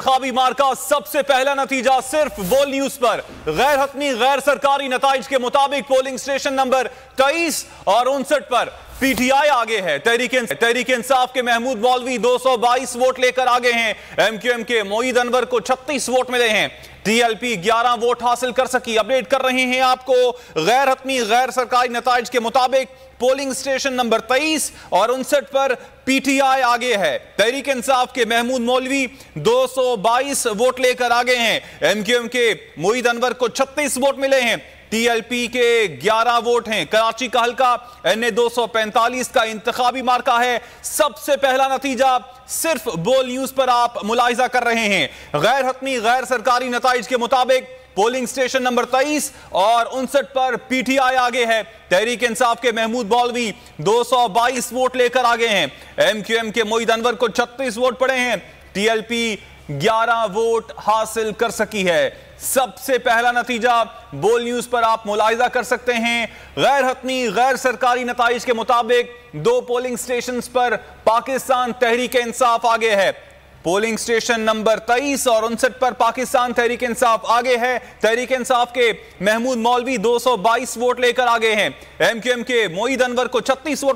खाबी मार का सबसे पहला नतीजा सिर्फ बोल न्यूज पर गैर हतमी गैर सरकारी नताइज के मुताबिक पोलिंग स्टेशन नंबर 23 और 59 पर पीटीआई आगे है। तहरीक इंसाफ के महमूद मौलवी 222 वोट लेकर आगे हैं। एमक्यूएम के मोईद अनवर को 36 वोट मिले हैं। टीएलपी 11 वोट हासिल कर सकी। अपडेट कर रहे हैं आपको गैर हतमी गैर सरकारी नताइज के मुताबिक पोलिंग स्टेशन नंबर 23 और 59 पर पीटीआई आगे है। तहरीक इंसाफ के महमूद मौलवी 222 वोट लेकर आगे हैं। एमक्यूएम के मोईद अनवर को 36 वोट मिले हैं। टीएलपी के 11 वोट हैं। कराची का हल्का NA-245 का इंतखाबी मार्का है। सबसे पहला नतीजा सिर्फ बोल न्यूज पर आप मुलाहिजा कर रहे हैं। गैर हतमी गैर सरकारी नताइज के मुताबिक पोलिंग स्टेशन नंबर 23 और 59 पर पीटीआई आगे है। तहरीक इंसाफ के महमूद मौलवी 222 वोट लेकर आगे हैं। एमक्यूएम के मोईद अनवर को 36 वोट पड़े हैं। टीएलपी 11 वोट हासिल कर सकी है। सबसे पहला नतीजा बोल न्यूज पर आप मुलाहिजा कर सकते हैं। गैर हतमी गैर सरकारी नताइज के मुताबिक 2 पोलिंग स्टेशन पर पाकिस्तान तहरीक इंसाफ आगे है। पोलिंग स्टेशन नंबर 23 और 59 पर पाकिस्तान तहरीक इंसाफ आगे है। तहरीक इंसाफ के महमूद मौलवी 222 वोट लेकर आगे हैं। एमक्यूएम के मोईद अनवर को 36 वोट